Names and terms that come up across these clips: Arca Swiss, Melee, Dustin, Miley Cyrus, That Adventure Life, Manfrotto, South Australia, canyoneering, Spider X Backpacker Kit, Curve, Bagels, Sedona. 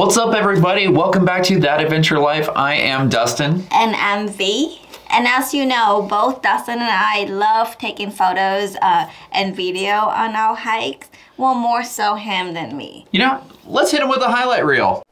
What's up, everybody? Welcome back to That Adventure Life. I am Dustin. And I'm V. And as you know, both Dustin and I love taking photos and video on our hikes. Well, more so him than me. You know, let's hit him with a highlight reel.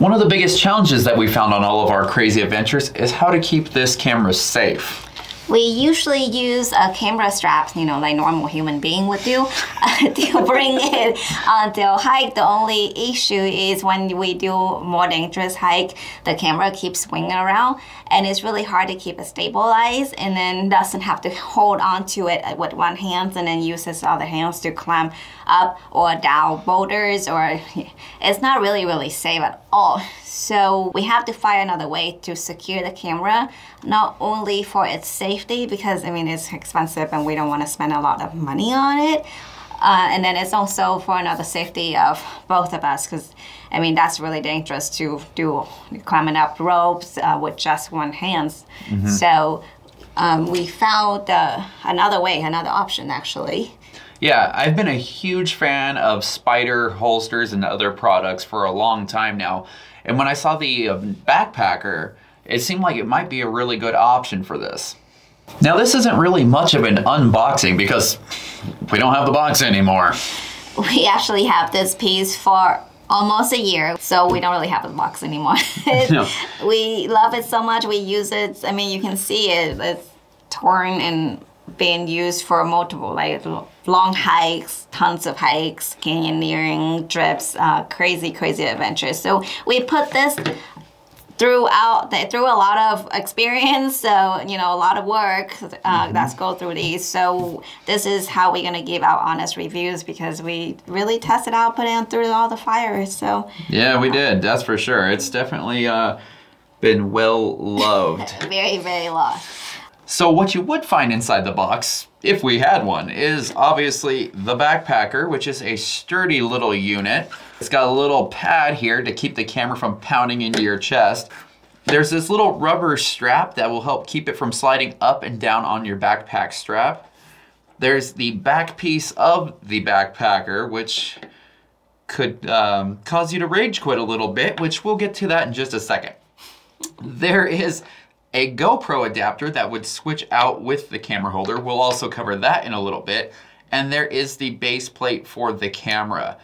One of the biggest challenges that we found on all of our crazy adventures is how to keep this camera safe. We usually use camera straps, you know, like normal human being would do, to bring it onto a hike. The only issue is when we do more dangerous hike, the camera keeps swinging around, and it's really hard to keep it stabilized, and then Dustin have to hold onto it with one hand and then use his other hands to climb up or down boulders, or it's not really safe at all. So we have to find another way to secure the camera, not only for its safety, because I mean it's expensive and we don't want to spend a lot of money on it, and then it's also for another safety of both of us, because I mean that's really dangerous to do climbing up ropes with just one hand. Mm-hmm. So we found another option, actually. Yeah, I've been a huge fan of Spider holsters and other products for a long time now. And when I saw the backpacker, it seemed like it might be a really good option for this. Now, this isn't really much of an unboxing because we don't have the box anymore. We actually have this piece for almost a year, so we don't really have a box anymore. No. We love it so much. We use it. I mean, you can see it. It's torn and being used for multiple, like, long hikes, tons of hikes, canyoneering trips, crazy adventures. So we put this through a lot of experience, so, you know, a lot of work that's go through these. So this is how we're gonna give out honest reviews, because we really tested out, put in through all the fires. So yeah, we did, that's for sure. It's definitely been well loved. Very loved. So what you would find inside the box, if we had one, is obviously the backpacker, which is a sturdy little unit. It's got a little pad here to keep the camera from pounding into your chest. There's this little rubber strap that will help keep it from sliding up and down on your backpack strap. There's the back piece of the backpacker, which could cause you to rage quit a little bit, which we'll get to that in just a second. There is a GoPro adapter that would switch out with the camera holder. We'll also cover that in a little bit. And there is the base plate for the camera.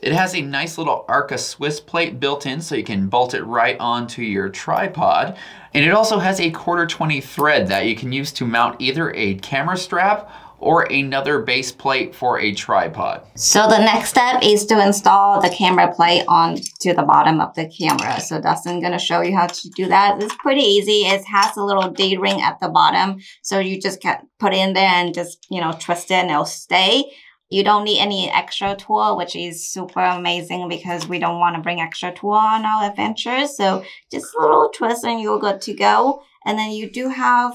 It has a nice little Arca Swiss plate built in, so you can bolt it right onto your tripod. And it also has a 1/4-20 thread that you can use to mount either a camera strap or another base plate for a tripod. So the next step is to install the camera plate onto the bottom of the camera. So Dustin's gonna show you how to do that. It's pretty easy. It has a little D-ring at the bottom. So you just put it in there and just, you know, twist it and it'll stay. You don't need any extra tool, which is super amazing because we don't want to bring extra tool on our adventures. So just a little twist and you're good to go. And then you do have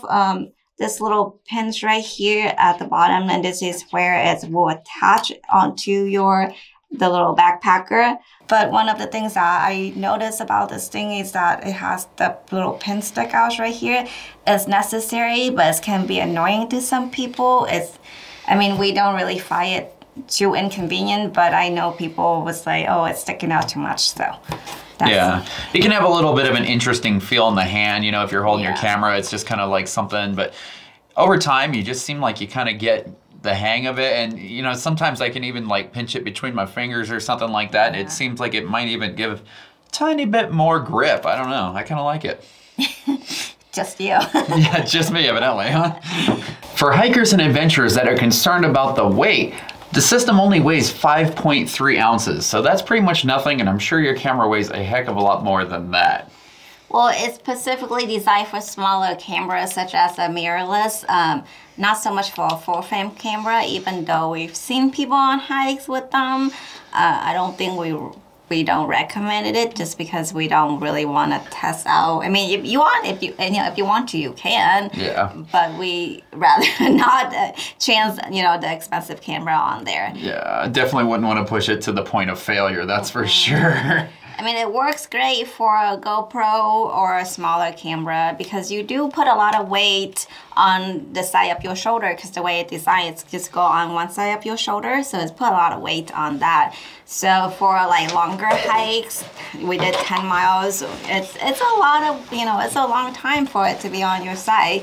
this little pins right here at the bottom, and this is where it will attach onto the little backpacker. But one of the things that I noticed about this thing is that it has the little pin stick out right here. It's necessary, but it can be annoying to some people. I mean, we don't really find it too inconvenient, but I know people was like, oh, it's sticking out too much, so. Yeah, it can have a little bit of an interesting feel in the hand, you know, if you're holding your camera, it's just kind of like something, but over time, you just seem like you kind of get the hang of it, and, you know, sometimes I can even like pinch it between my fingers or something like that. Yeah. It seems like it might even give a tiny bit more grip. I don't know, I kind of like it. Just you. Yeah, just me, evidently, huh? For hikers and adventurers that are concerned about the weight, the system only weighs 5.3 ounces, so that's pretty much nothing, and I'm sure your camera weighs a heck of a lot more than that. Well, it's specifically designed for smaller cameras, such as a mirrorless, not so much for a full-frame camera, even though we've seen people on hikes with them. I don't think we we don't recommend it just because we don't really want to test out. I mean, if you want, if you want to, you can. Yeah. But we rather not chance, the expensive camera on there. Yeah, I definitely wouldn't want to push it to the point of failure. That's for sure. I mean, it works great for a GoPro or a smaller camera because you do put a lot of weight on the side of your shoulder, because the way it's designed, it's just go on one side of your shoulder, so it's put a lot of weight on that. So for like longer hikes, we did 10 miles. It's a lot of, it's a long time for it to be on your side.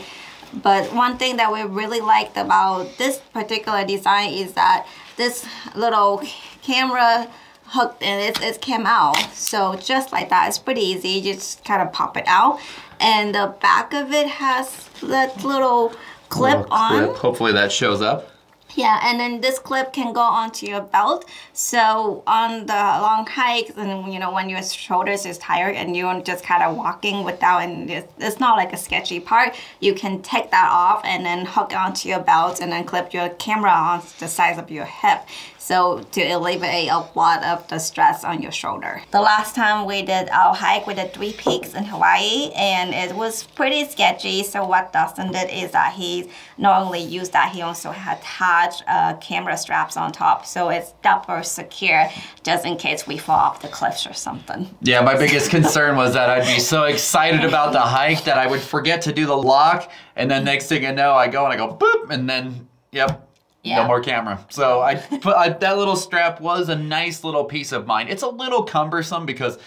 But one thing that we really liked about this particular design is that this little camera hooked and it came out, so just like that. It's pretty easy, you just kind of pop it out, and the back of it has that little clip on. Hopefully that shows up. Yeah, and then this clip can go onto your belt, so on the long hikes and when your shoulders is tired and you're just kind of walking without, and it's not like a sketchy part, you can take that off and then hook onto your belt and then clip your camera on the size of your hip. So to alleviate a lot of the stress on your shoulder. The last time we did our hike, we did 3 peaks in Hawaii, and it was pretty sketchy. So what Dustin did is that he not only used that, he also had attached camera straps on top. So it's double secure just in case we fall off the cliffs or something. Yeah, my biggest concern was that I'd be so excited about the hike that I would forget to do the lock. And then next thing I know, I go and I go boop, and then, yep. Yeah. No more camera. So that little strap was a nice little piece of mind. It's a little cumbersome because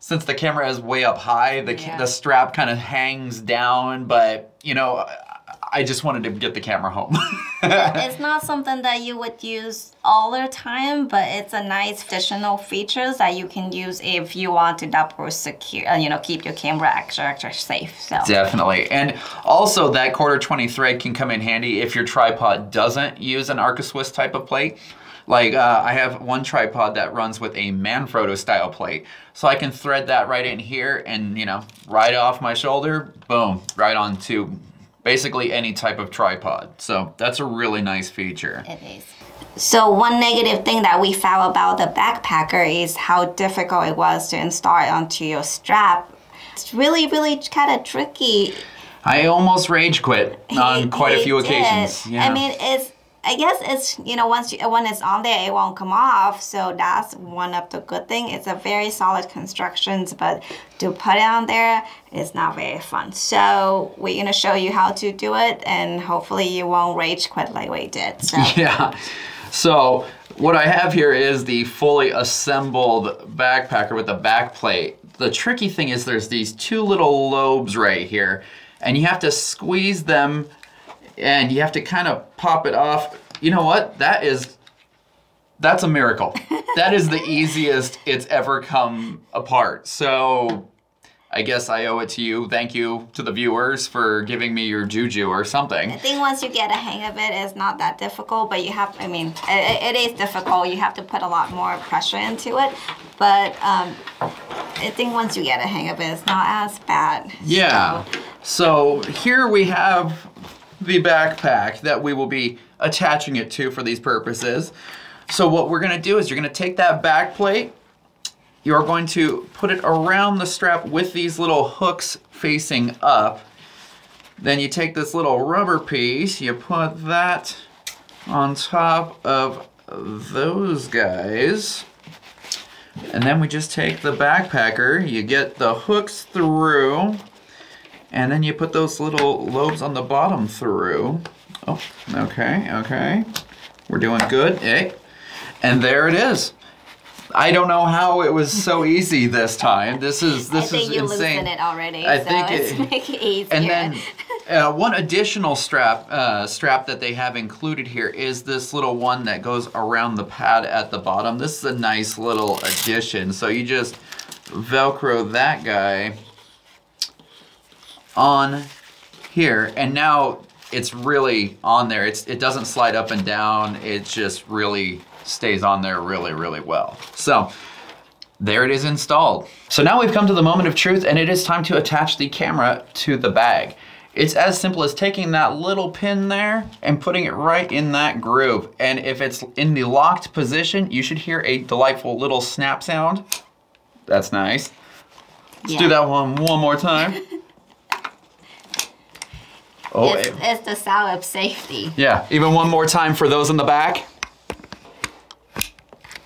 since the camera is way up high, the strap kind of hangs down, but I just wanted to get the camera home. It's not something that you would use all the time, but it's a nice additional features that you can use if you want to double secure, keep your camera extra safe. So. Definitely. And also that 1/4-20 thread can come in handy if your tripod doesn't use an Arca Swiss type of plate. Like I have one tripod that runs with a Manfrotto style plate. So I can thread that right in here and, right off my shoulder, boom, right onto basically any type of tripod. So that's a really nice feature. It is. So one negative thing that we found about the backpacker is how difficult it was to install it onto your strap. It's really, really kind of tricky. I almost rage quit on quite a few occasions. Yeah. I mean, I guess it's, when it's on there, it won't come off. So that's one of the good things. It's a very solid construction, but to put it on there, it's not very fun. So we're going to show you how to do it, and hopefully you won't rage quit like we did. So. Yeah. So what I have here is the fully assembled backpacker with the back plate. The tricky thing is there's these 2 little lobes right here, and you have to squeeze them and you have to kind of pop it off. You know what? That's a miracle. That is the easiest it's ever come apart. So I guess I owe it to you. Thank you to the viewers for giving me your juju or something. I think once you get a hang of it, it's not that difficult, but you have, it is difficult. You have to put a lot more pressure into it, but I think once you get a hang of it, it's not as bad. Yeah, so here we have the backpack that we will be attaching it to for these purposes. So what we're gonna do is you're gonna take that back plate, you're going to put it around the strap with these little hooks facing up. Then you take this little rubber piece, you put that on top of those guys. And then we just take the backpacker, you get the hooks through, and then you put those little lobes on the bottom through. Oh, okay. We're doing good. Hey. And there it is. I don't know how it was so easy this time. This is insane. I think you loosened it already, so make it easier. And then one additional strap that they have included here is this little one that goes around the pad at the bottom. This is a nice little addition. So you just Velcro that guy on here, and now it's really on there. It doesn't slide up and down. It just really stays on there really, really well. So there it is installed. So now we've come to the moment of truth, and it is time to attach the camera to the bag. It's as simple as taking that little pin there and putting it right in that groove. And if it's in the locked position, you should hear a delightful little snap sound. That's nice. Let's do that one more time. Oh, it's the sound of safety. Yeah, even one more time for those in the back.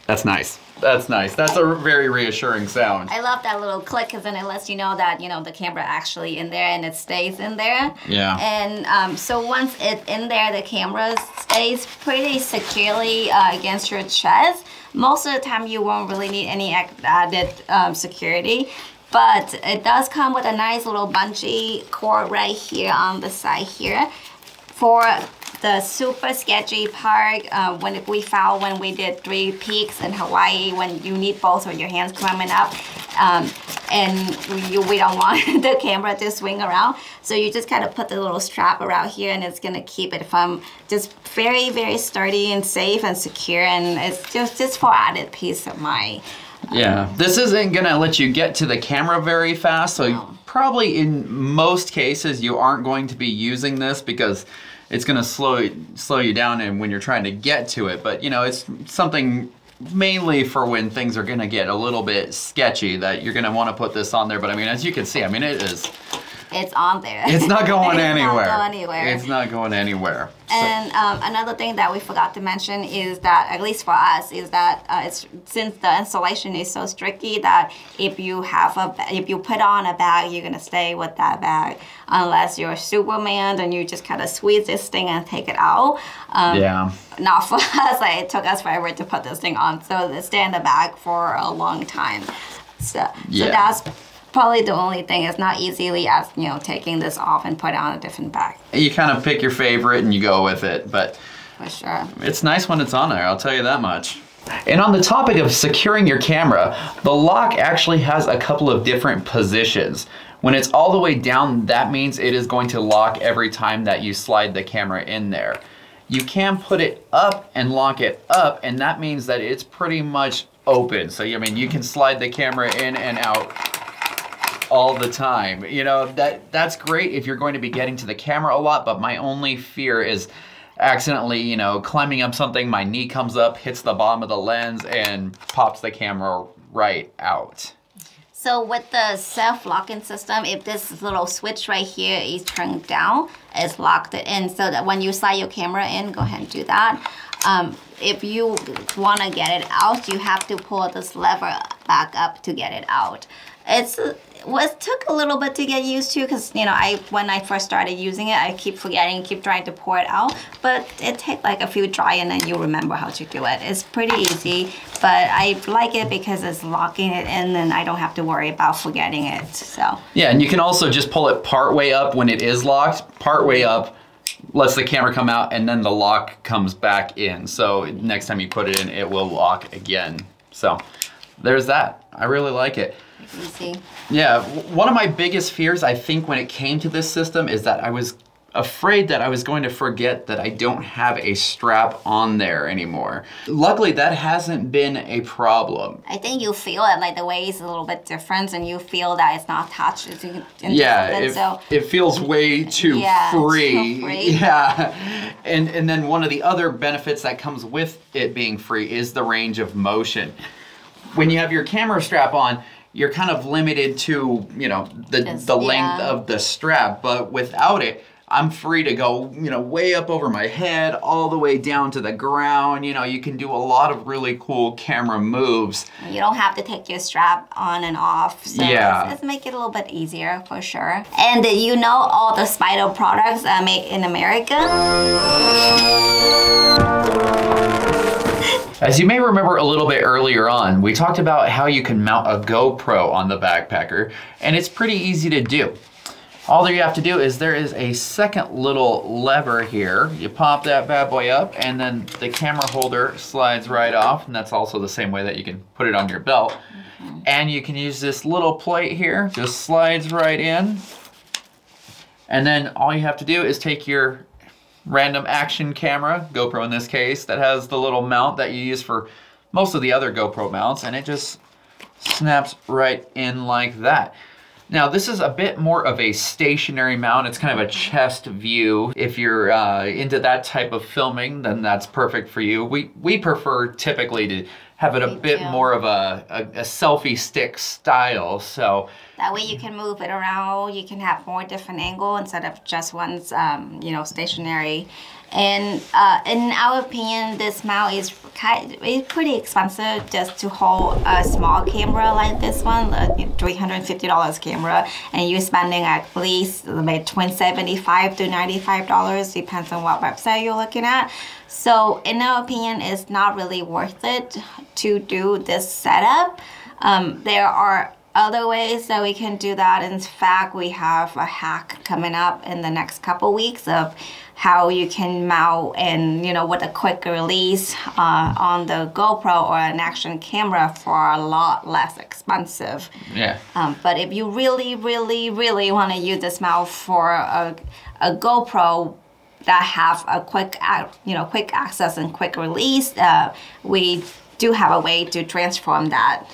That's nice. That's nice. That's a very reassuring sound. I love that little click because then it lets you know that, you know, the camera actually in there and it stays in there. Yeah. And so once it's in there, the camera stays pretty securely against your chest. Most of the time, you won't really need any added security. But it does come with a nice little bungee cord right here on the side here. For the super sketchy part, when we found when we did Three Peaks in Hawaii, when you need both of your hands climbing up, and we don't want the camera to swing around. So you just kind of put the little strap around here and it's gonna keep it from just very, very sturdy and safe and secure. And it's just for added peace of mind. Yeah, this isn't gonna let you get to the camera very fast, so probably in most cases you aren't going to be using this because it's gonna slow you down and when you're trying to get to it. But you know, it's something mainly for when things are gonna get a little bit sketchy that you're gonna want to put this on there. But I mean, as you can see, I mean, it's on there. It's not going anywhere. It's not going anywhere. It's not going anywhere. And another thing that we forgot to mention is that, at least for us, is that since the installation is so tricky that if you put on a bag, you're gonna stay with that bag unless you're Superman and you just kind of squeeze this thing and take it out. Yeah. Not for us. Like, it took us forever to put this thing on, so it stayed in the bag for a long time. So, yeah. So that's probably the only thing. It's not easily as, you know, taking this off and put on a different bag. You kind of pick your favorite and you go with it, but for sure, it's nice when it's on there, I'll tell you that much. And on the topic of securing your camera, the lock actually has a couple of different positions. When it's all the way down, that means it is going to lock every time that you slide the camera in there. You can put it up and lock it up, and that means that it's pretty much open. So, I mean, you can slide the camera in and out all the time. You know, that's great if you're going to be getting to the camera a lot, but my only fear is accidentally, you know, climbing up something, my knee comes up, hits the bottom of the lens, and pops the camera right out. So with the self-locking system, if this little switch right here is turned down, it's locked in, so that when you slide your camera in, go ahead and do that. If you want to get it out, you have to pull this lever back up to get it out. It took a little bit to get used to because, you know, when I first started using it, I keep forgetting, keep trying to pour it out. But it takes like a few tries and then you remember how to do it. It's pretty easy, but I like it because it's locking it in and I don't have to worry about forgetting it. So yeah, and you can also just pull it part way up when it is locked, part way up. Lets the camera come out and then the lock comes back in. So next time you put it in, it will lock again. So there's that. I really like it. Easy. Yeah, one of my biggest fears, I think, when it came to this system is that I was afraid that I was going to forget that I don't have a strap on there anymore. Luckily, that hasn't been a problem. I think you feel it, like the way is a little bit different and you feel that it's not touched. Yeah, it feels way too free. Too free. Yeah, and then one of the other benefits that comes with it being free is the range of motion. When you have your camera strap on, you're kind of limited to, you know, the length of the strap, but without it, I'm free to go, you know, way up over my head, all the way down to the ground. You know, you can do a lot of really cool camera moves. You don't have to take your strap on and off. So yeah, let's make it a little bit easier for sure. And you know, all the Spider products are made in America. As you may remember a little bit earlier on, we talked about how you can mount a GoPro on the backpacker, and it's pretty easy to do. All you have to do is there is a second little lever here. You pop that bad boy up, and then the camera holder slides right off, and that's also the same way that you can put it on your belt. And you can use this little plate here, just slides right in. And then all you have to do is take your random action camera, GoPro in this case, that has the little mount that you use for most of the other GoPro mounts, and it just snaps right in like that. Now this is a bit more of a stationary mount. It's kind of a chest view. If you're into that type of filming, then that's perfect for you. We prefer typically to have it a bit more of a selfie stick style. So that way you can move it around. You can have more different angle instead of just one's, you know, stationary. And in our opinion, this mount is pretty expensive just to hold a small camera like this one, a $350 camera, and you're spending at least like $275 to $95, depends on what website you're looking at. So in our opinion, it's not really worth it to do this setup. There are other ways that we can do that. In fact, we have a hack coming up in the next couple weeks of how you can mount and, you know, with a quick release on the GoPro or an action camera for a lot less expensive. Yeah. But if you really, really, really want to use this mount for a GoPro that have a quick, you know, quick access and quick release, we do have a way to transform that.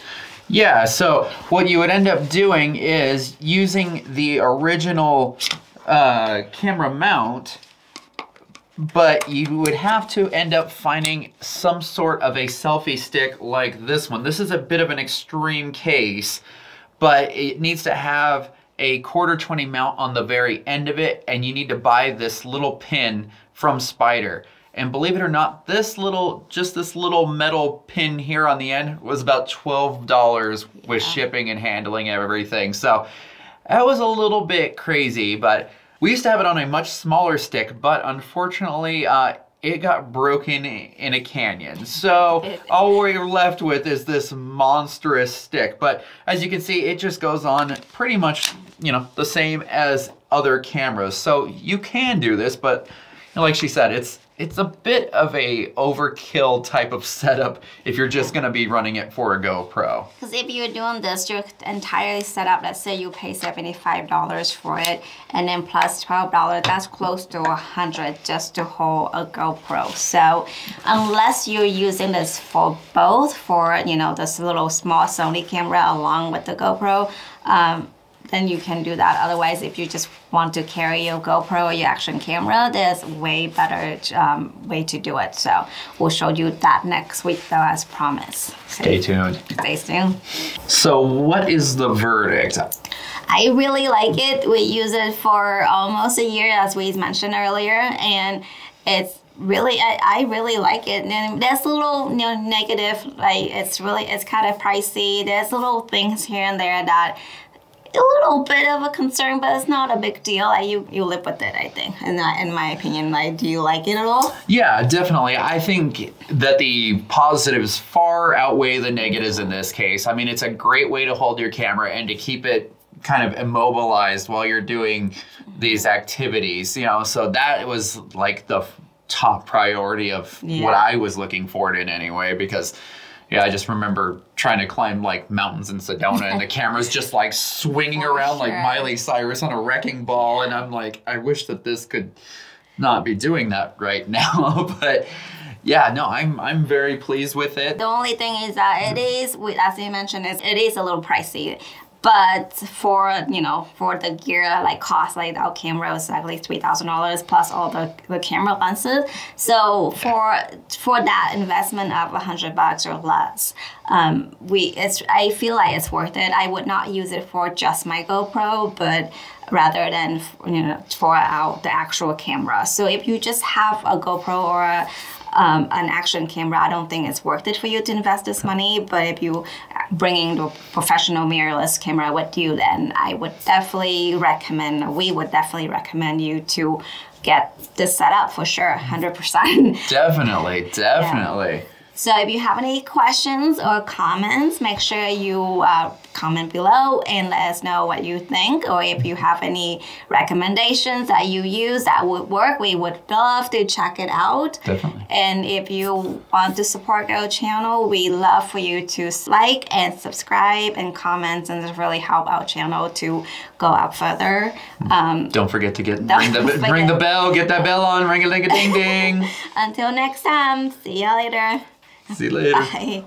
Yeah, so what you would end up doing is using the original camera mount, but you would have to end up finding some sort of a selfie stick like this one. This is a bit of an extreme case, but it needs to have a quarter-20 mount on the very end of it, and you need to buy this little pin from Spider. And believe it or not, this little, just this little metal pin here on the end was about $12 with shipping and handling and everything. So that was a little bit crazy, but we used to have it on a much smaller stick, but unfortunately it got broken in a canyon. So all we're left with is this monstrous stick. But as you can see, it just goes on pretty much, you know, the same as other cameras. So you can do this, but like she said, it's a bit of a overkill type of setup if you're just gonna be running it for a GoPro. Because if you're doing this, you're entirely set up, let's say you pay $75 for it, and then plus $12, that's close to $100 just to hold a GoPro. So unless you're using this for both, for, you know, this little small Sony camera along with the GoPro, then you can do that. Otherwise, if you just want to carry your GoPro or your action camera, there's way better way to do it. So we'll show you that next week though, as promised. Stay tuned. Stay tuned. So what is the verdict? I really like it. We use it for almost a year, as we mentioned earlier, and it's really, I really like it. And there's a little, you know, negative, like it's really, it's kind of pricey. There's little things here and there that a little bit of a concern, but it's not a big deal. You live with it, I think. And in my opinion, like, do you like it at all? Yeah, definitely. I think that the positives far outweigh the negatives in this case. I mean, it's a great way to hold your camera and to keep it kind of immobilized while you're doing these activities, you know, so that was like the top priority of what I was looking for in anyway, because yeah, I just remember trying to climb like mountains in Sedona and the camera's just like swinging around like Miley Cyrus on a wrecking ball. And I'm like, I wish that this could not be doing that right now. But yeah, no, I'm very pleased with it. The only thing is that it is, as you mentioned, it is a little pricey. But for, you know, for the gear, like cost, like our camera was like $3,000 plus all the camera lenses. So for that investment of $100 or less, I feel like it's worth it. I would not use it for just my GoPro, but rather than, you know, for the actual camera. So if you just have a GoPro or an action camera, I don't think it's worth it for you to invest this money. But if you bringing the professional mirrorless camera with you, then I would definitely recommend, we would definitely recommend you to get this set up for sure, 100%. Definitely, definitely. Yeah. So if you have any questions or comments, make sure you comment below and let us know what you think, or if you have any recommendations that you use that would work, we would love to check it out. Definitely. And if you want to support our channel, we love for you to like and subscribe and comment, and really help our channel to go up further. Don't forget to ring the bell, get that bell on, ring-a-ling-a-ding-ding. Until next time, see you later. See you later. Bye.